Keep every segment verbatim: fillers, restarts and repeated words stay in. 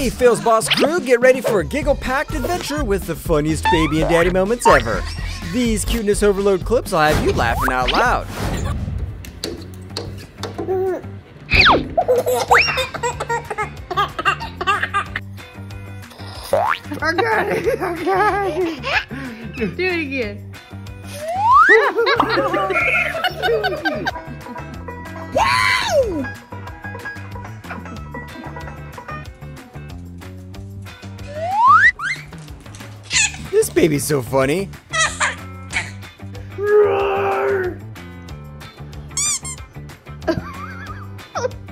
Hey, Fails Boss crew, get ready for a giggle-packed adventure with the funniest baby and daddy moments ever. These cuteness overload clips will have you laughing out loud. I got it, I got it. Do it again. Woo! This baby's so funny.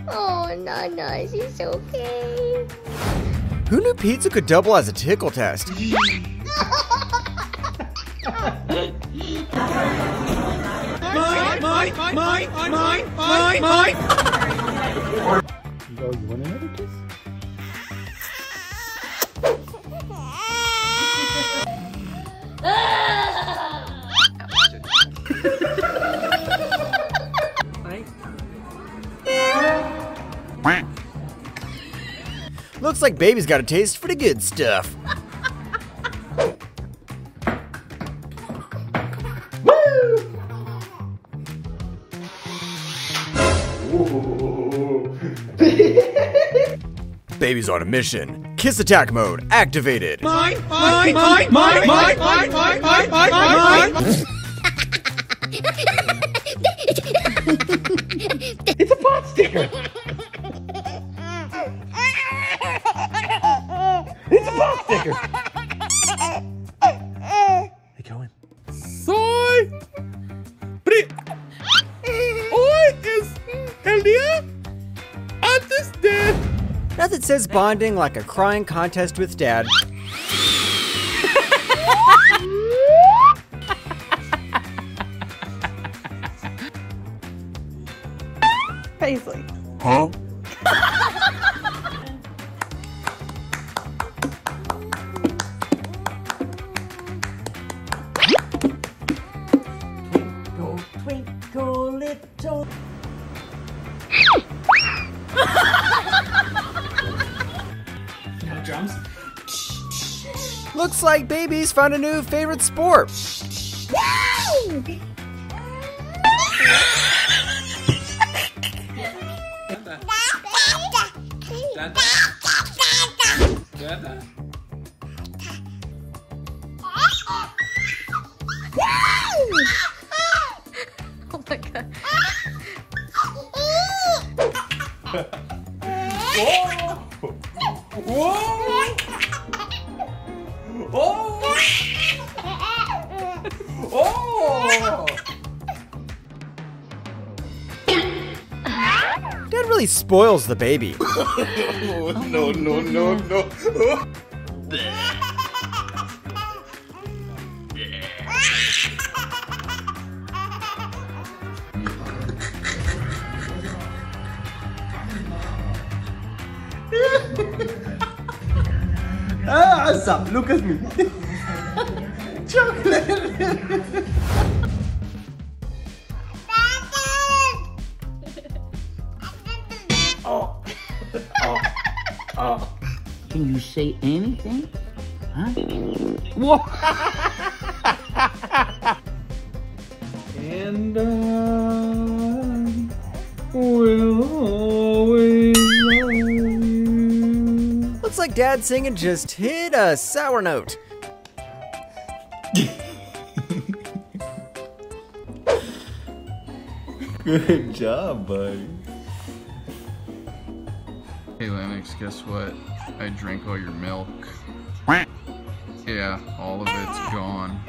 Oh, no, no, she's okay. Who knew pizza could double as a tickle test? Mine, mine, mine, mine, mine, mine, mine. Oh, you want another kiss? Looks like baby's got a taste for the good stuff. Baby's on a mission. Kiss attack mode activated. Mine, mine, mine, mine, mine, mine, mine, mine, mine, mine. It's a pot sticker. It's a pot sticker. Hey, Cohen. Soy. Pri. Hoy es el día antes de. Nothing says bonding like a crying contest with dad. Paisley. Huh? Twinkle, twinkle, little. Drums. Looks like babies found a new favorite sport. Oh my god. Whoa. Whoa. Spoils the baby. Oh, no, no, no, no. Ah, stop. Look at me. Chocolate. Oh. Oh. Oh. Can you say anything? Huh? And I will always love you. Looks like dad singing just hit a sour note. Good job, buddy. Hey Lennox, guess what? I drank all your milk. Yeah, all of it's gone.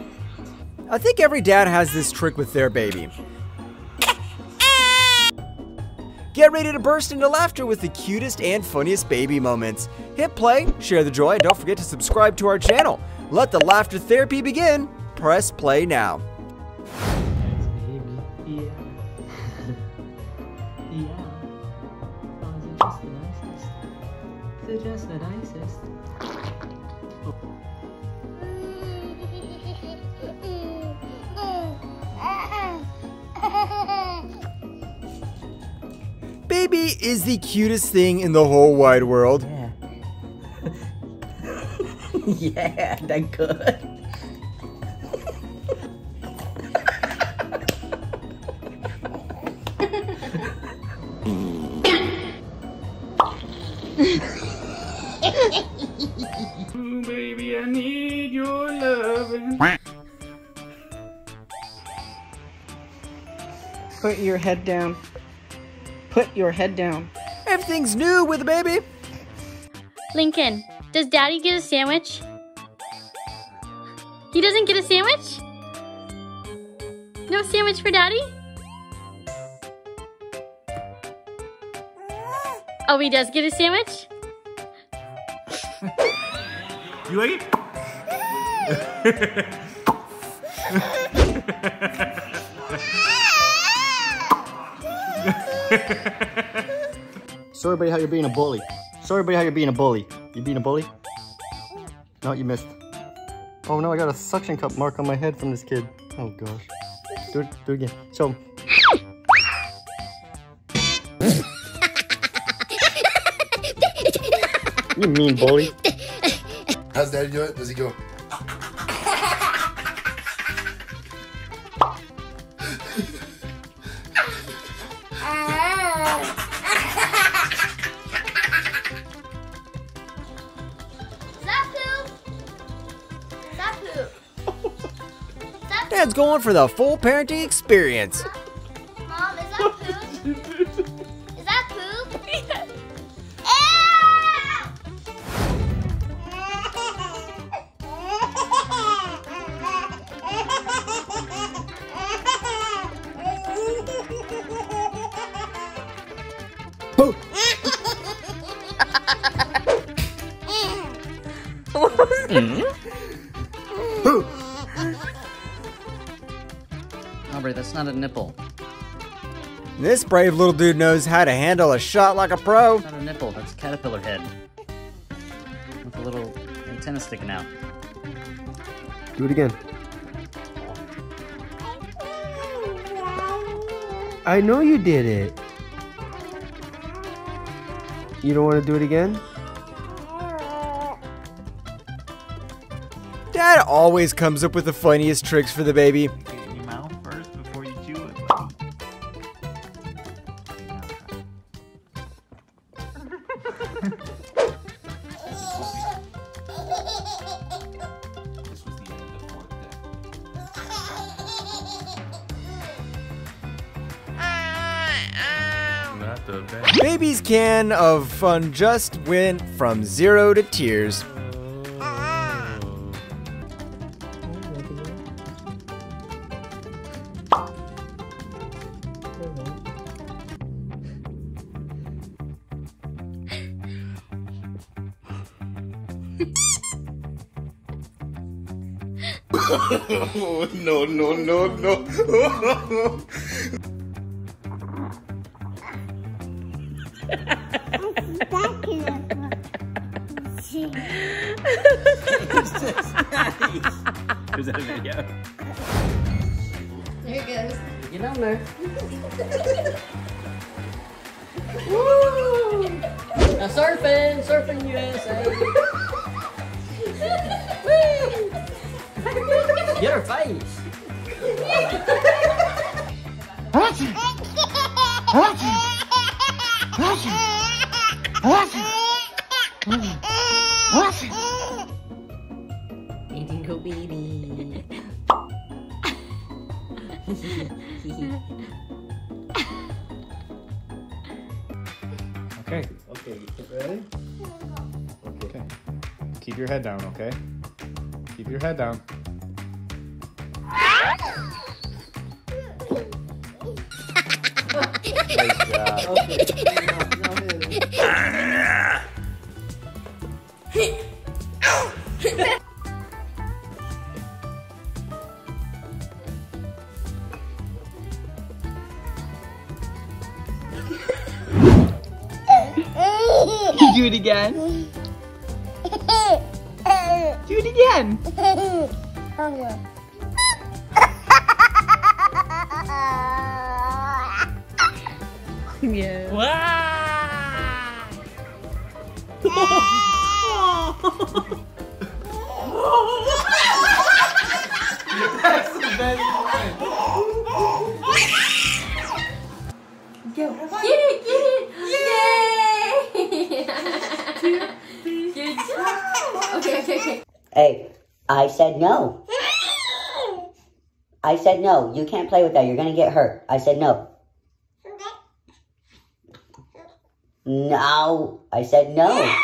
I think every dad has this trick with their baby. Get ready to burst into laughter with the cutest and funniest baby moments. Hit play, share the joy, and don't forget to subscribe to our channel. Let the laughter therapy begin. Press play now. They're just the nicest. Baby is the cutest thing in the whole wide world. Yeah. Yeah, that's good. Ooh, baby, I need your loving. Put your head down. Put your head down. Everything's new with the baby. Lincoln, does Daddy get a sandwich? He doesn't get a sandwich? No sandwich for Daddy? Oh, he does get a sandwich? You like it? Sorry about how you're being a bully. Sorry about how you're being a bully. You being a bully? No, you missed. Oh no, I got a suction cup mark on my head from this kid. Oh gosh. Do it, do it again. So. You mean bully. How's Daddy doing? Does he go? Dad's going for the full parenting experience. Mom, is that poop? Is that poop? Poop. What was that? Poop. That's not a nipple. This brave little dude knows how to handle a shot like a pro. That's not a nipple, that's a caterpillar head. With a little antenna sticking out. Do it again. I know you did it. You don't want to do it again? Dad always comes up with the funniest tricks for the baby. Baby's can of fun just went from zero to tears. No, no, no, no. Is that a video? There it goes. You know, Mo. Woo! Now surfing, surfing U S A. Woo! Get her face. Arch! Arch! Arch! Arch! Arch! Indigo baby. Okay. Okay, ready? Okay. Keep your head down, okay? Keep your head down. Nice job. Okay. Do it again. Do it again. Yeah. Wow. Hey, I said no. I said no. You can't play with that. You're going to get hurt. I said no. No. I said no.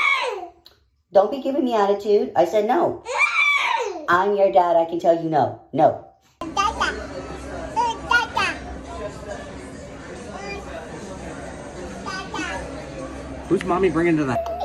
Don't be giving me attitude. I said no. I'm your dad. I can tell you no. No. Who's mommy bringing to the...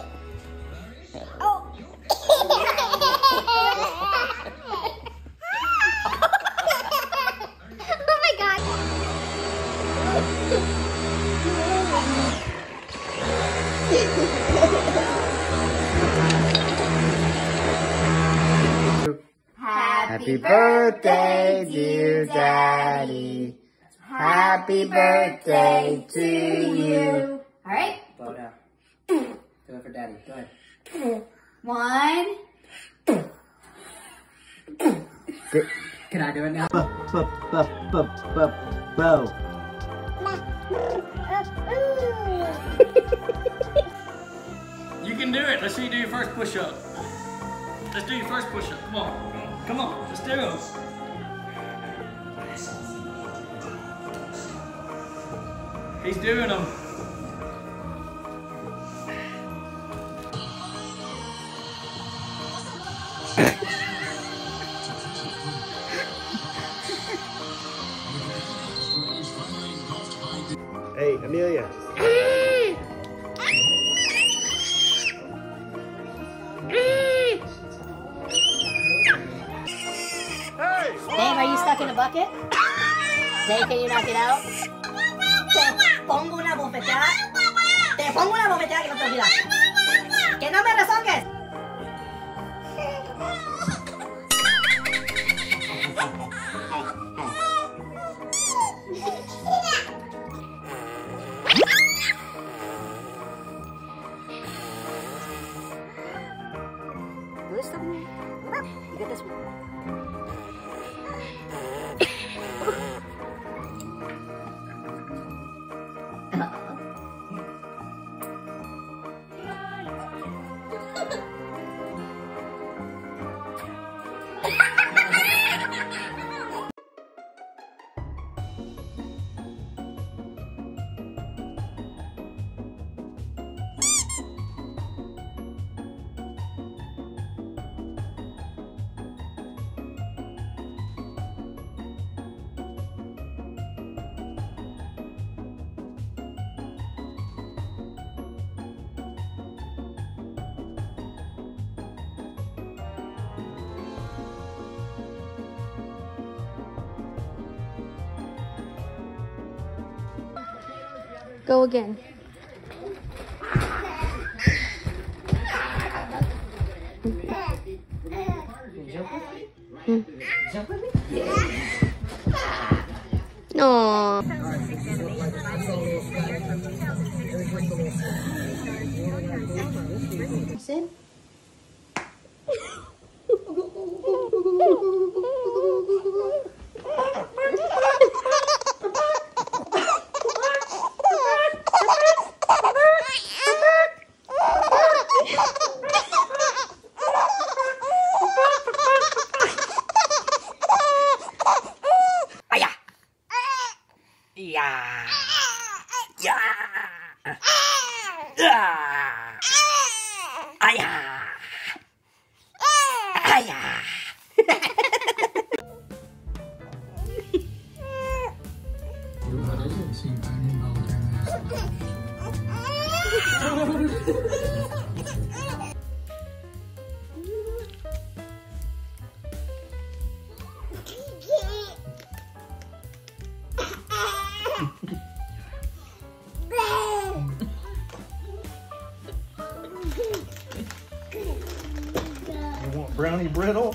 Happy birthday, dear Daddy. Happy birthday to you. All right? Bow down. Do it for Daddy. Go ahead. One. Can I do it now? Bow, bow, bow, bow, bow, bow. You can do it. Let's see you do your first push-up. Let's do your first push-up. Come on. Come on, let's do them. He's doing them. Hey, Amelia. In a bucket? Dave, can you knock it out? Te pongo una bofetada. Te pongo una bofetada que no te olvidas. Que no me rezongues. You get this one. Go again. Mm. No. Mason? Brownie brittle.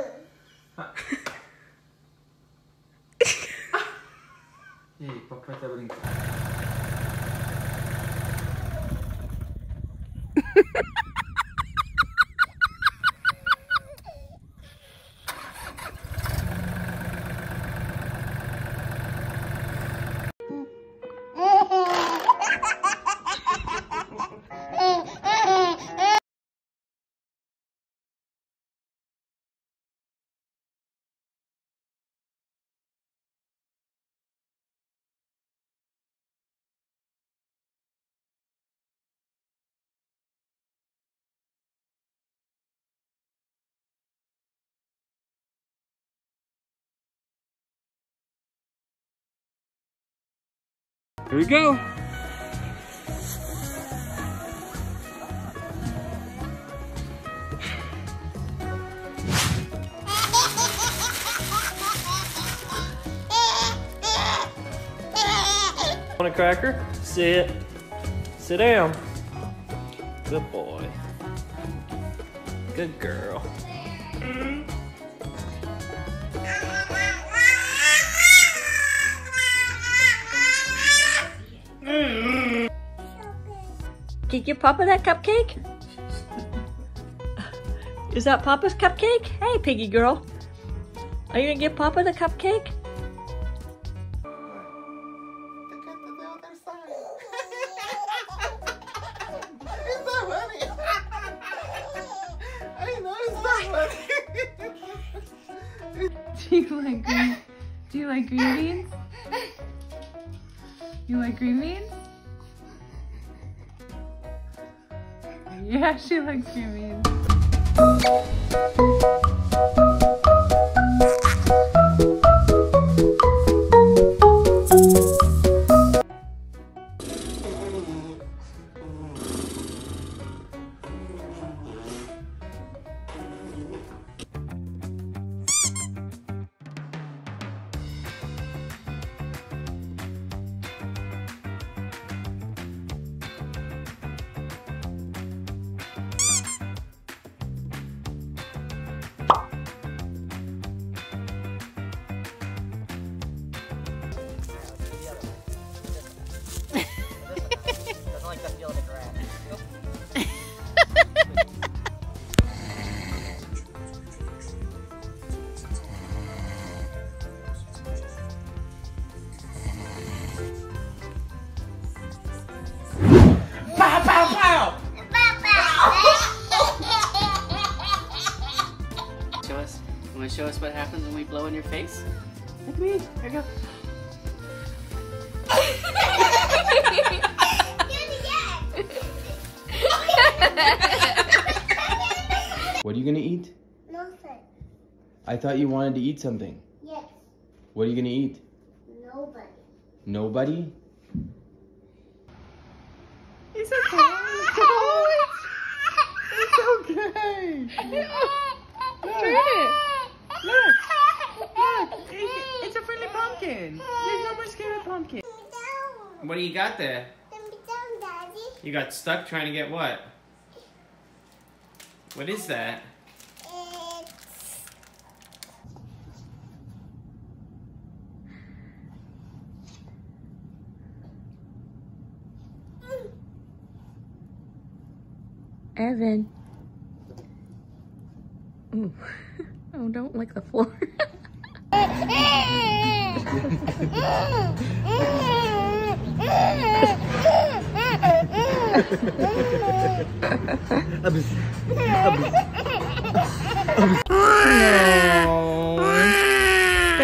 Ei, papai tá brincando. Here we go. Want a cracker? Sit. Sit down. Good boy. Good girl. Did you Papa that cupcake? Is that Papa's cupcake? Hey, piggy girl. Are you gonna give Papa the cupcake? Do you like green, do you like green beans? You like green beans? Yeah, she likes green beans. Show us what happens when we blow in your face? Look at me. Here we go. What are you going to eat? Nothing. I thought you wanted to eat something. Yes. What are you going to eat? Nobody. Nobody? It's okay. It's okay. Turn it. Look! Look! It's, it's a friendly pumpkin! There's no more scary pumpkin! What do you got there? You got stuck trying to get what? What is that? Evan. Ooh. Oh, don't lick the floor. Oh,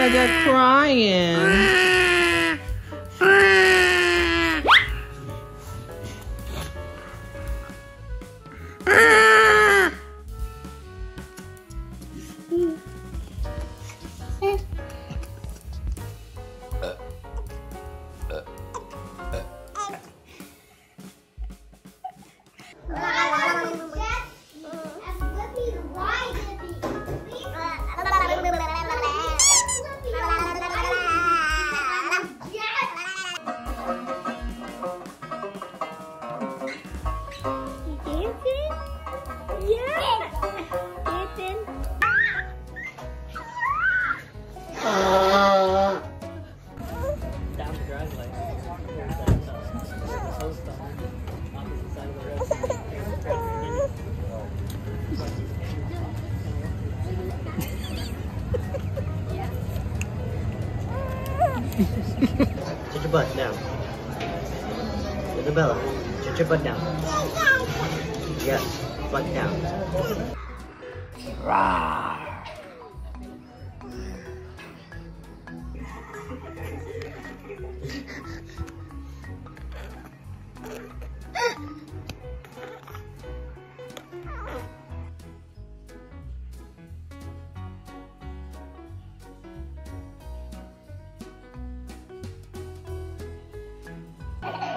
they're crying. your butt now. Isabella, shut your butt down. Yes, butt down. Rawr.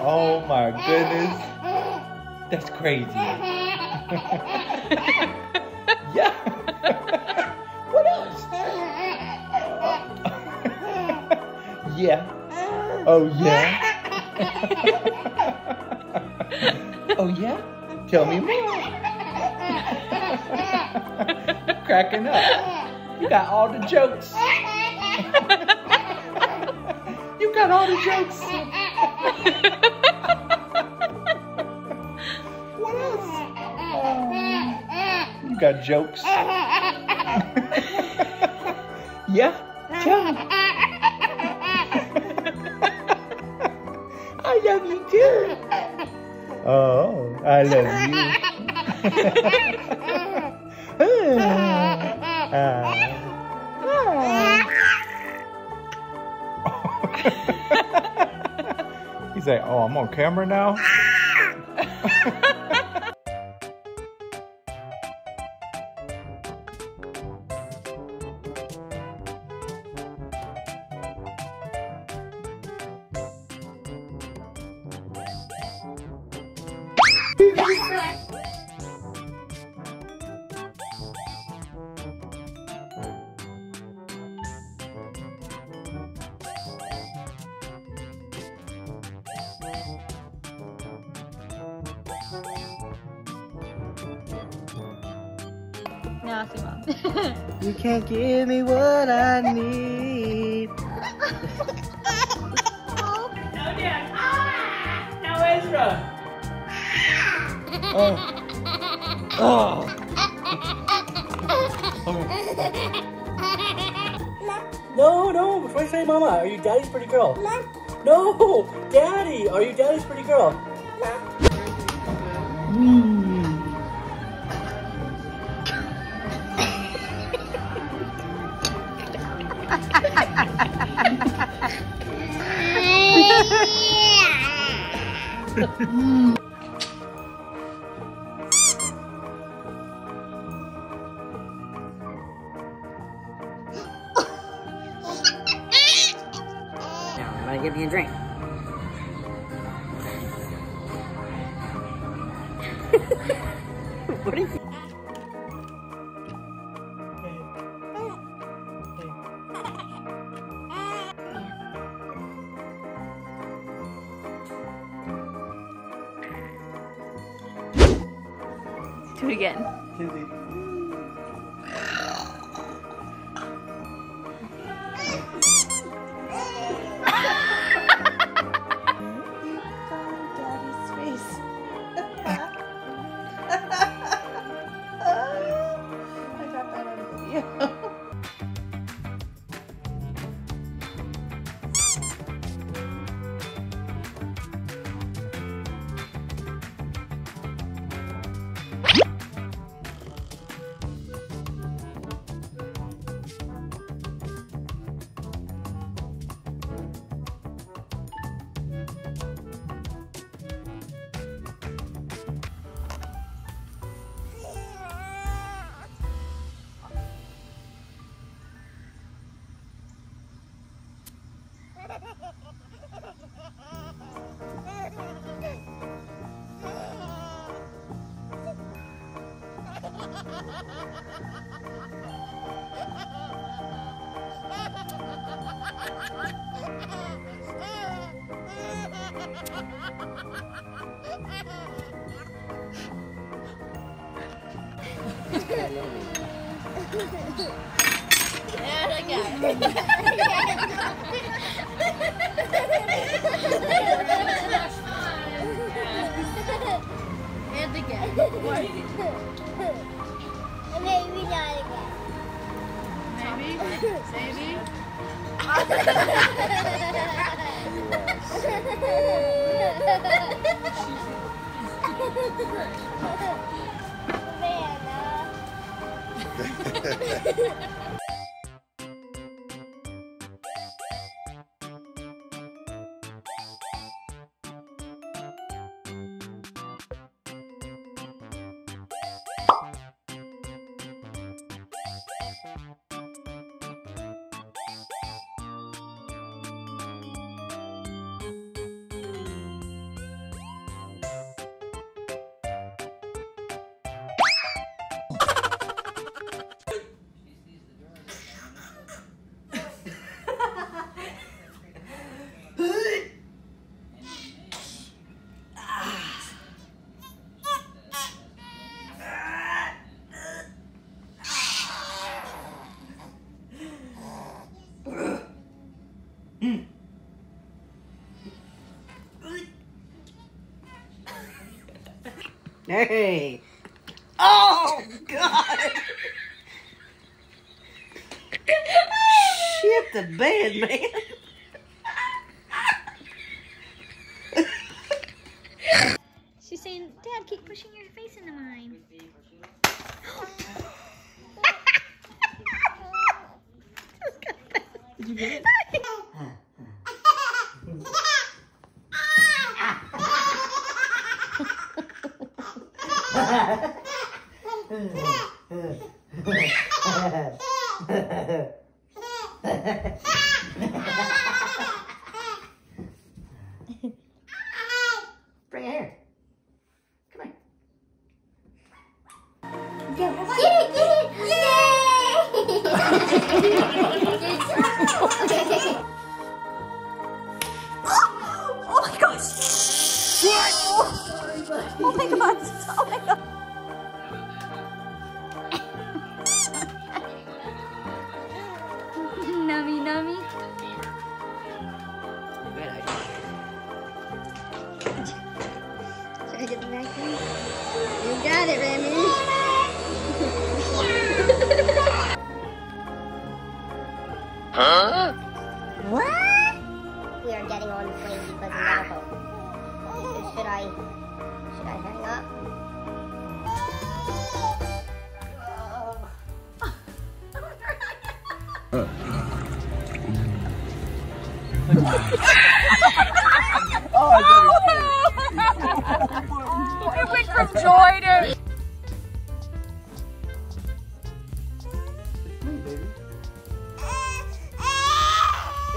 Oh my goodness, that's crazy. Yeah. What else? Yeah. Oh yeah. Oh yeah. Tell me more. Cracking up. You got all the jokes. You got all the jokes. What else? Um, you got jokes? Yeah? Tell me. I love you too. Oh, I love you. uh, uh. He's like, oh, I'm on camera now? Now I see mom. You can't give me what I need. Oh. No, Dad. Ah! No, Ezra. Oh. Oh. Oh. No, no. Before I say Mama, are you Daddy's pretty girl? No. No. Daddy, are you Daddy's pretty girl? Mm. Mm. Now I'm gonna give you a drink. What is it? Do it again. Daddy's face. I got that on video. And again. And maybe not again. Maybe? Maybe? Vanna. Hey! Oh, God! Shit the bed, man! She's saying, Dad, keep pushing your face into mine. Did you get it? Bring it here. Come here. Go. Get it, get it! Yay! Oh, oh my gosh! What? Oh, oh my god! Oh my god! Nummy, nummy. Good idea. Should I get the next one? You got it, Remy. Huh? What? We are getting on the plane because of alcohol. So should I? Should I hang up? Oh, it went from joy to...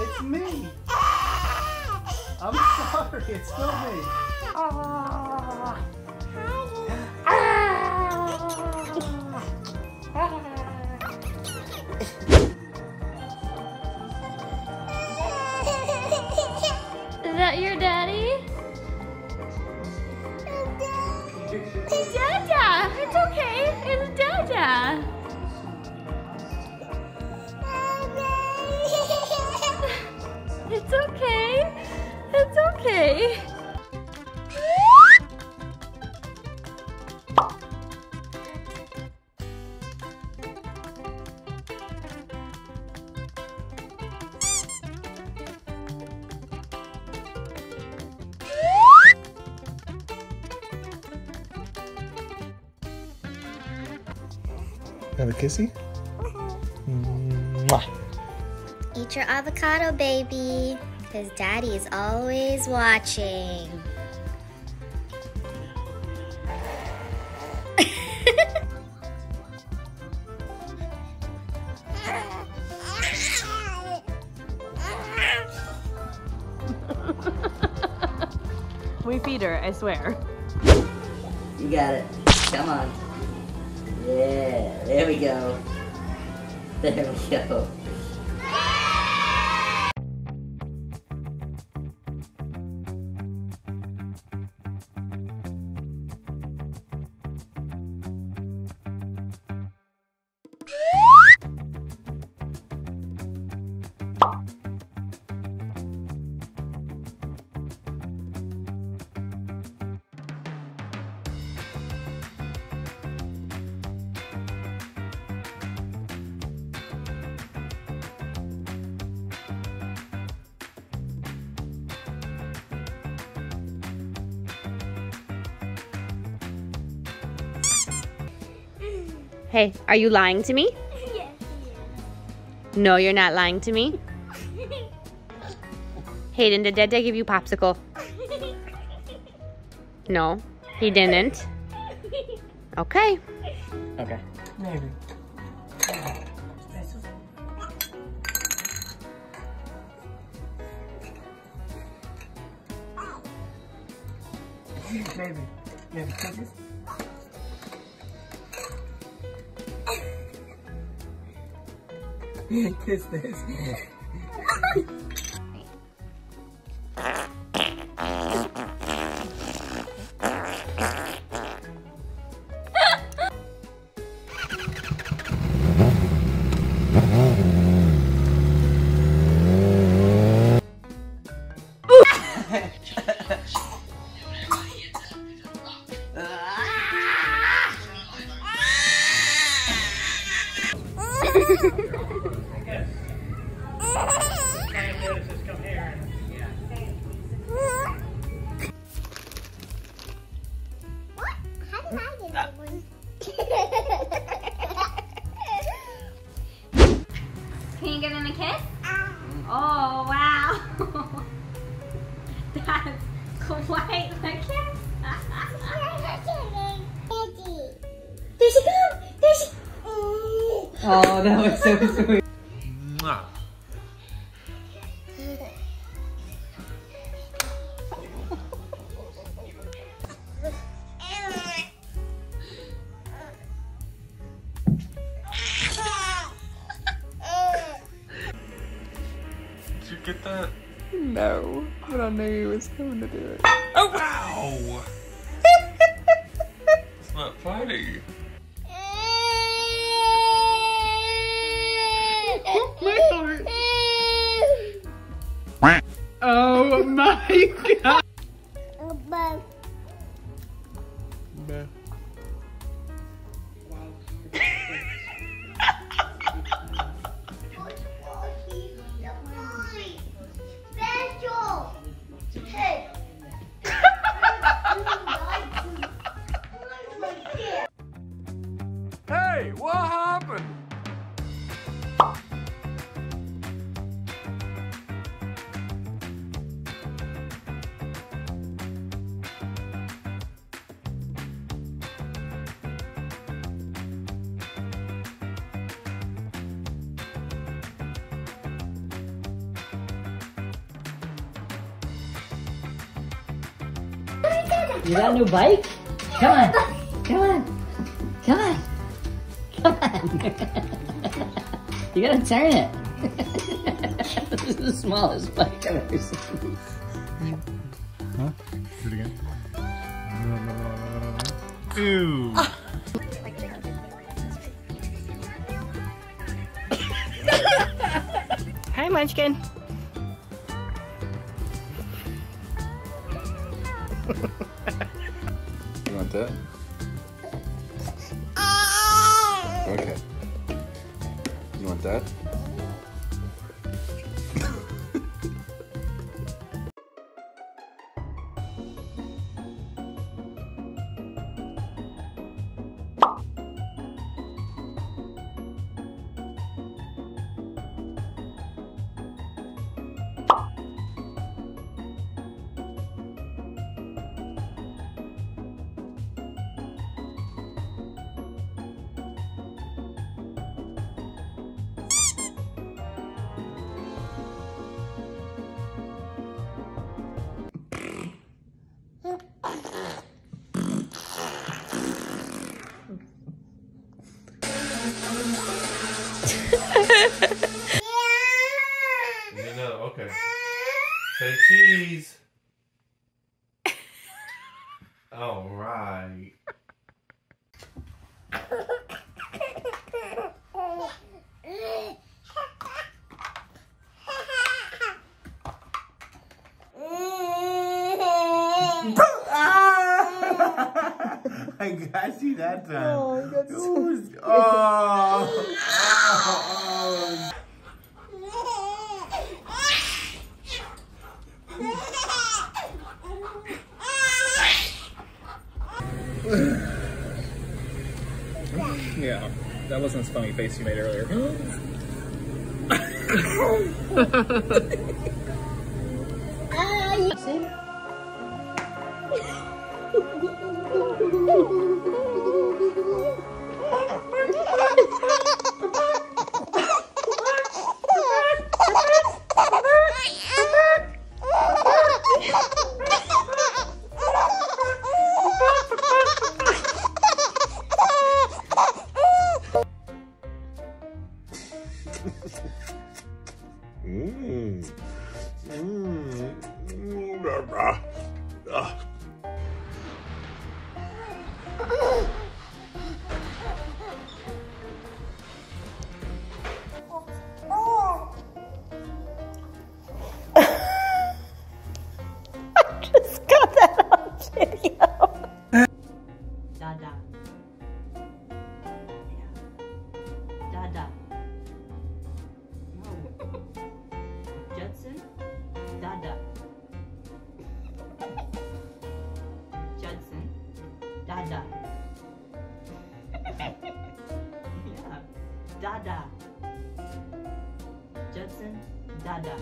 It's me, baby. It's me. I'm sorry, it's still me. Oh. Is that your daddy? It's Dada! It's okay! It's Dada! It's okay! It's okay! Have a kissy? Mwah. Eat your avocado, baby, because Daddy is always watching. We feed her, I swear. You got it. Come on. Yeah, there we go. There we go. Hey, are you lying to me? Yes, yeah. No, you're not lying to me. Hayden, did Dad give you popsicle? No, he didn't. Okay. Okay. Maybe. Maybe. Maybe. Kiss this. Wait, look at there she go! There she Oh, that was so sweet. Mwah. Did you get that? No, but I knew he was going to do it. Oh! Wow! It's not funny. Oh, my heart. Oh, my God. You got a new bike? Come on. Come on. Come on. Come on. You gotta turn it. This is the smallest bike I've ever seen. Huh? Do it again. Ew. Hi, Munchkin. You want that? Okay. You want that? Okay. Say cheese. All right. I got you that time. Oh, that's was, oh, oh, oh. Yeah. That wasn't a funny face you made earlier. Mmm. Mmm. Mmm. Ah. I just got that on video. Dada. Yeah. Dada. Judson, Dada. Judson, Dada. Yeah, Dada. Judson, Dada.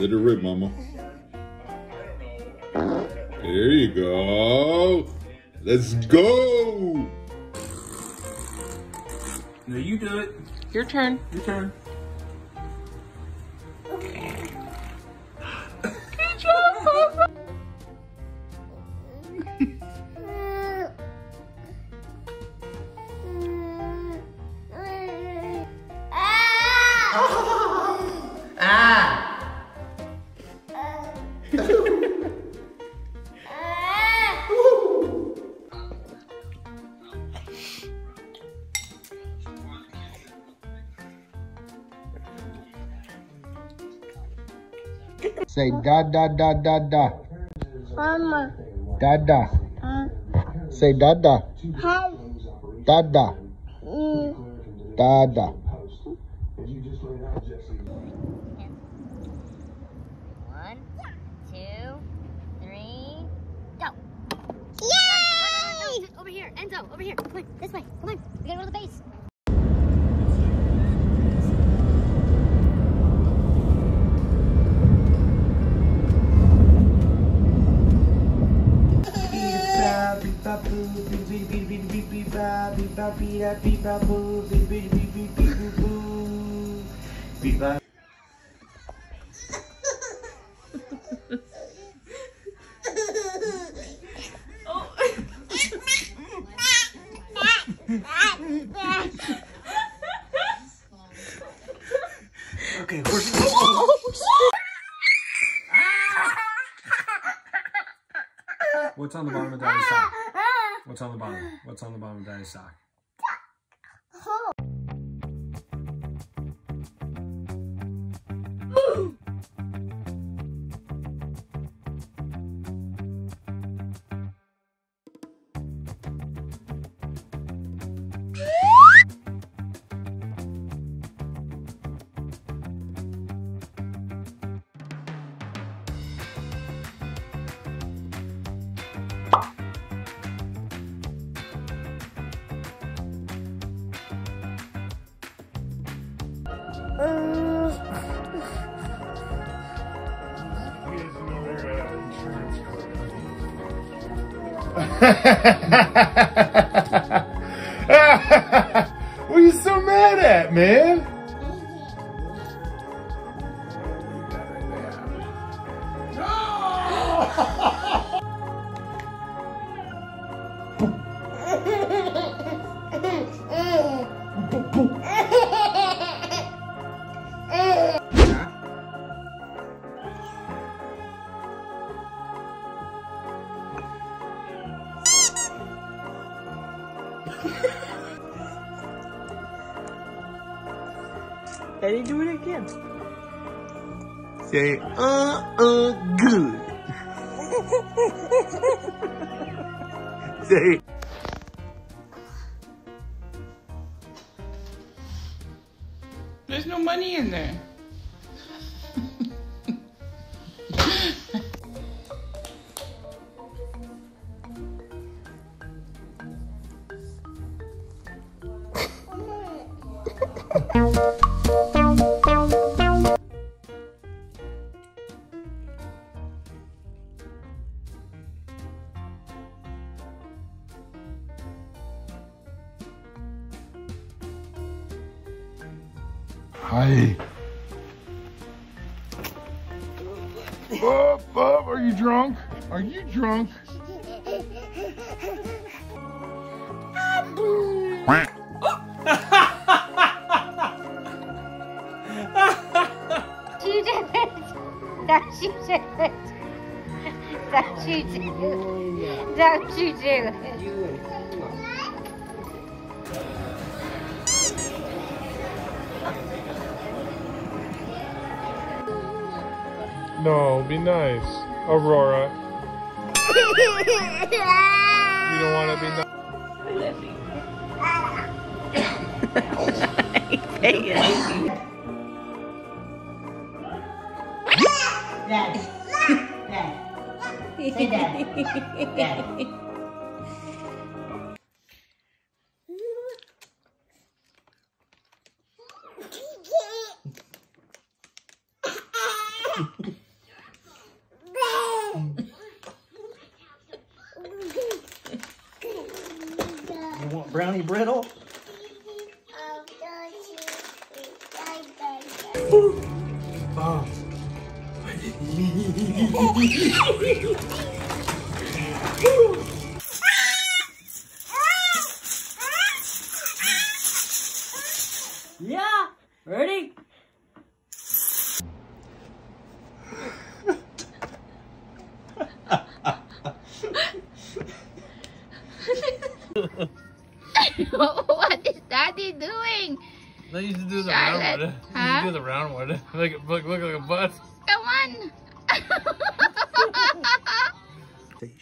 Let it rip, Mama. There you go. Let's go. Now you do it. Your turn. Your turn. Good job, Papa. Say da da da da da. Mama. Da da. Uh. Say da da. Hi. Da da. Mm. Da da. One, two, three, go. Yay! Over here, Enzo. Over here. Come on, this way. Come on. We gotta go to the base. Okay, horse. What's on the bottom of Daddy's sock? What's on the bottom? What's on the bottom of Daddy's sock? What are you so mad at, man? And he do it again. Say, uh, uh, good. Say. There's no money in there. Hi. Bob, Bob, are you drunk? Are you drunk? She did it. Don't you do it. Don't you do it. Don't you do it. You No, be nice, Aurora. You don't want to be nice. I love you. Daddy. Daddy. Say daddy. Daddy. You want brownie brittle? Bob, I didn't mean it. Yeah, ready? What is Daddy doing? They used to do the Charlotte. round one. They huh? used to do the round one. Like it look, look like a butt. Come on. Okay.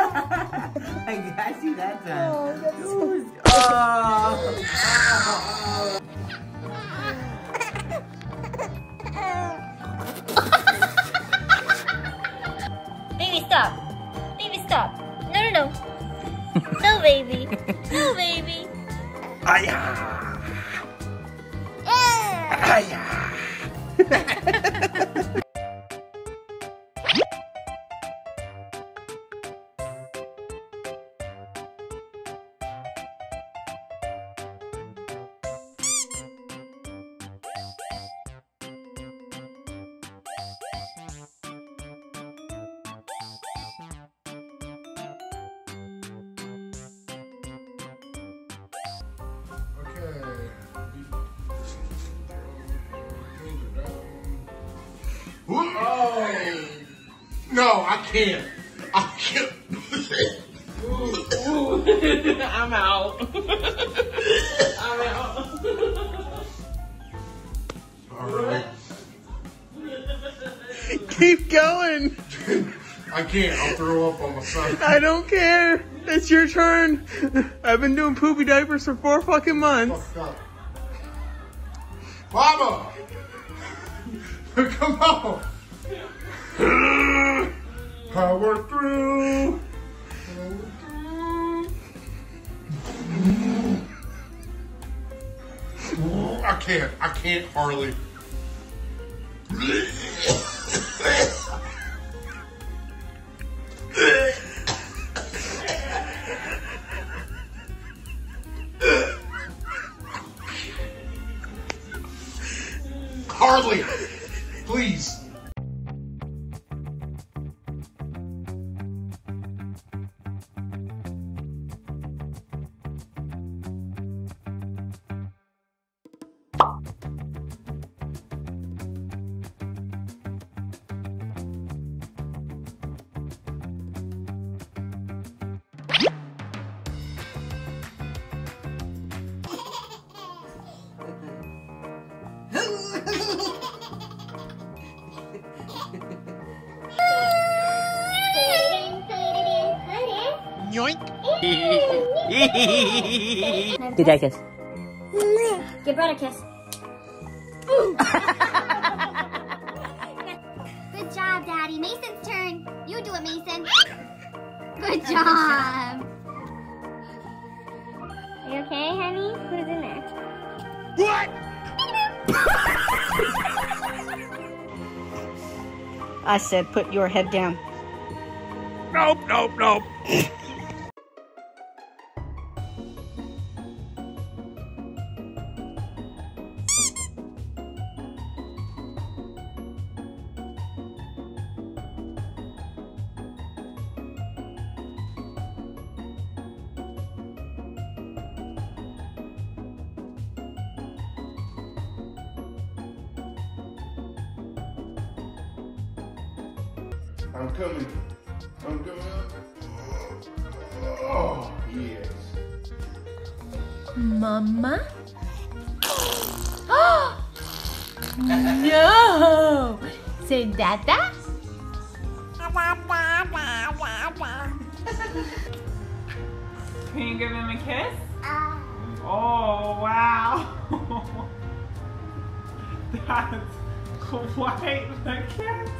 I got you that time. Oh, that's was, oh. Baby, stop. Baby, stop. No, no, no. No, baby. No, baby. Aya. Hiya! Oh. No, I can't. I can't. Ooh, ooh. I'm out. I'm out. All right. Keep going. I can't. I'll throw up on my side. I don't care. It's your turn. I've been doing poopy diapers for four fucking months. Fuck up. Mama! Come on! Power through! Power through! I can't. I can't, Harley. Harley, please. Give Dad a kiss. Give Brad a kiss. Good job, Daddy. Mason's turn. You do it, Mason. Good job. Are you okay, honey? Who's in there? What? I said put your head down. Nope, nope, nope. I'm coming. I'm coming. Oh, yes. Mama? Oh! No! Say Dada? Can you give him a kiss? Oh, wow. That's quite the kiss.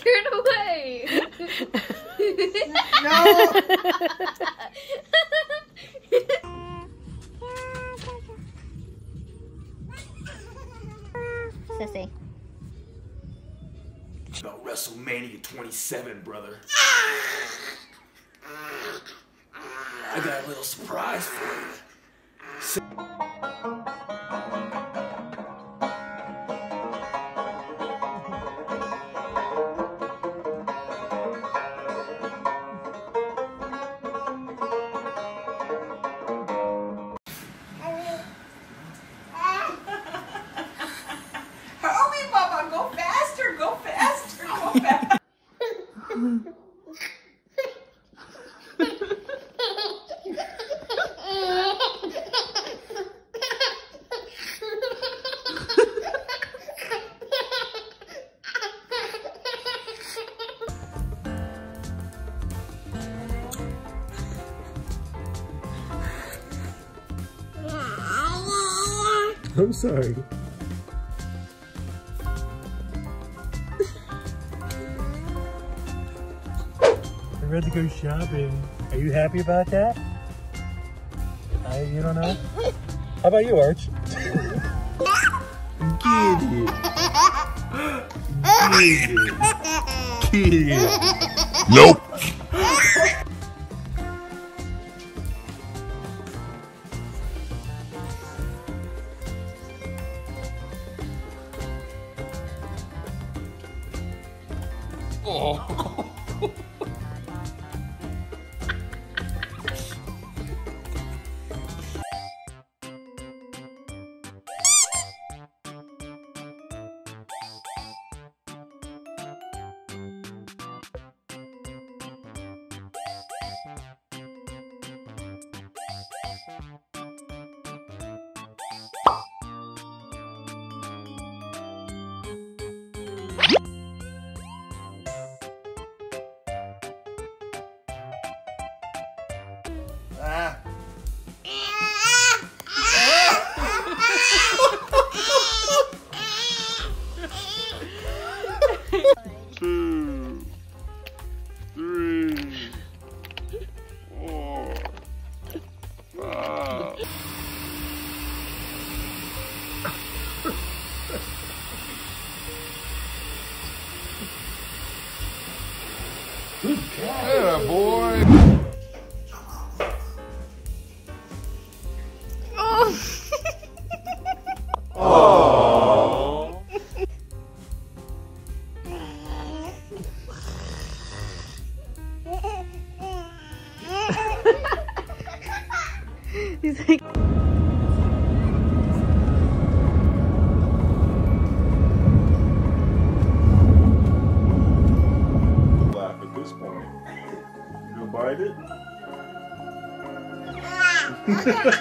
Turn away. No. Sissy. About WrestleMania twenty-seven, brother. I got a little surprise for you. So Hurry, Baba, go faster, go faster, go faster. I'm sorry. I'd rather go shopping. Are you happy about that? I, you don't know? How about you, Arch? Get it. Get it. Get it. Nope. Oh. No, no, no,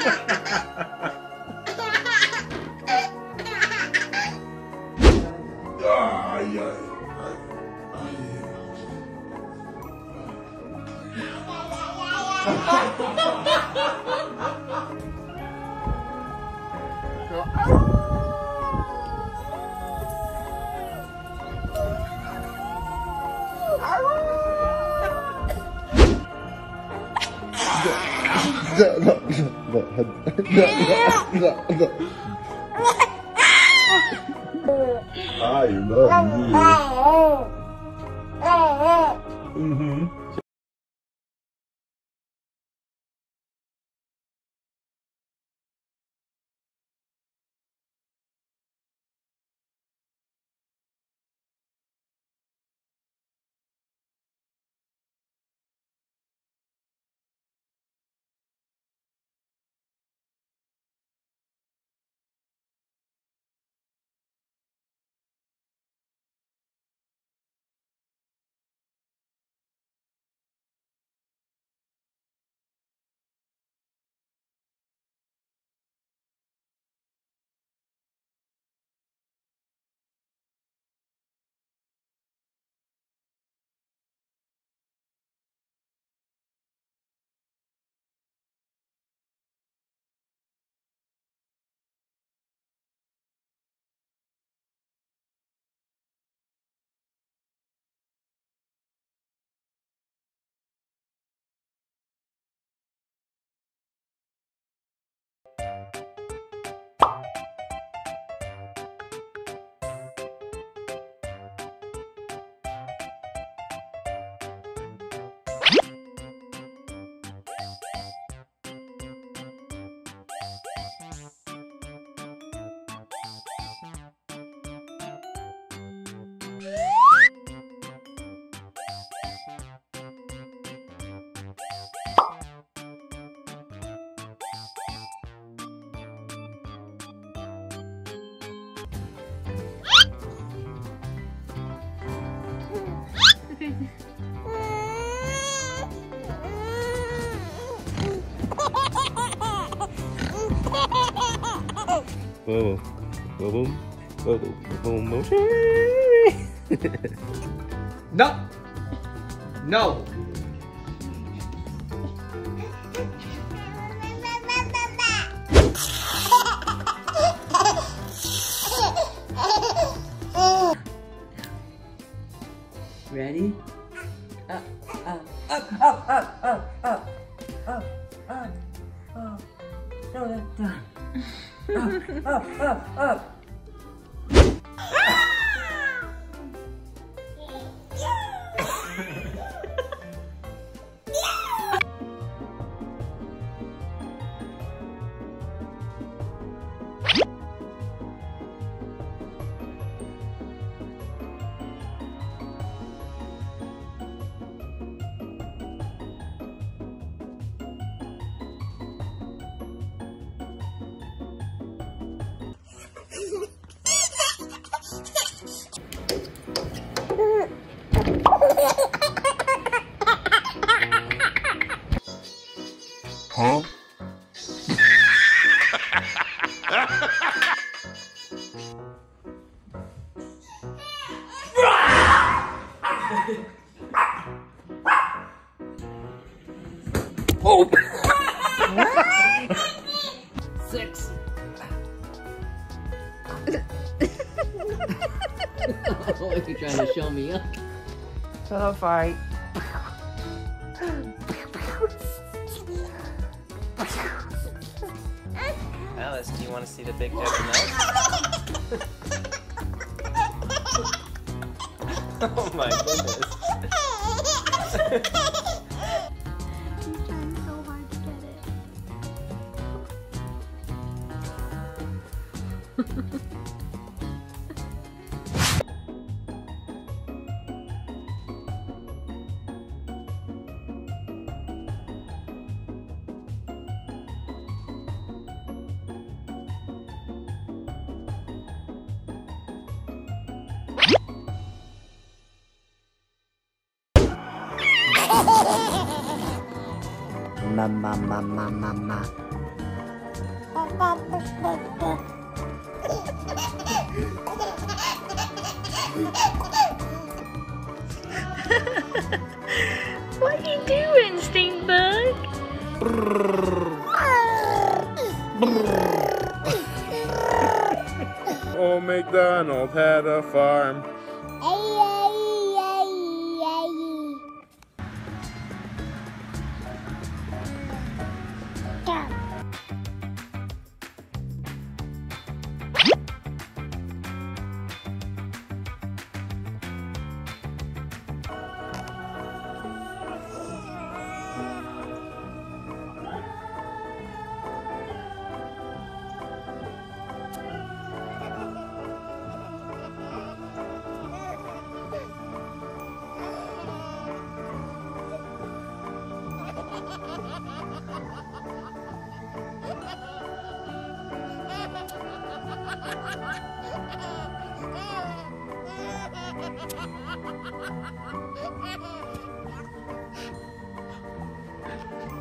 no, no, no, no. I love you. Mm-hmm. Boom, boom, boom, boom, boom. No, no. Ready? Up, up, up, up, up, up, up, up, up, up. No, that's done. Up, up, up, up. Huh? Oh. Six. Like you're trying to show me up. Pillow fight. Alice, do you want to see the big deck of milk? Oh my goodness. He's trying so hard to get it. Mama, mama, mama. What are you doing, stink bug? Old MacDonald had a farm.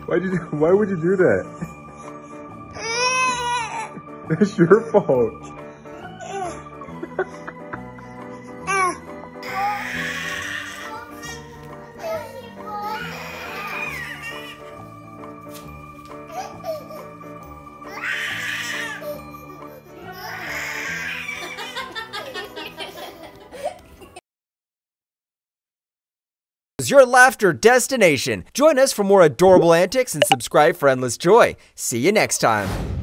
Why did you, why would you do that? That's your fault. Your laughter destination. Join us for more adorable antics and subscribe for endless joy. See you next time.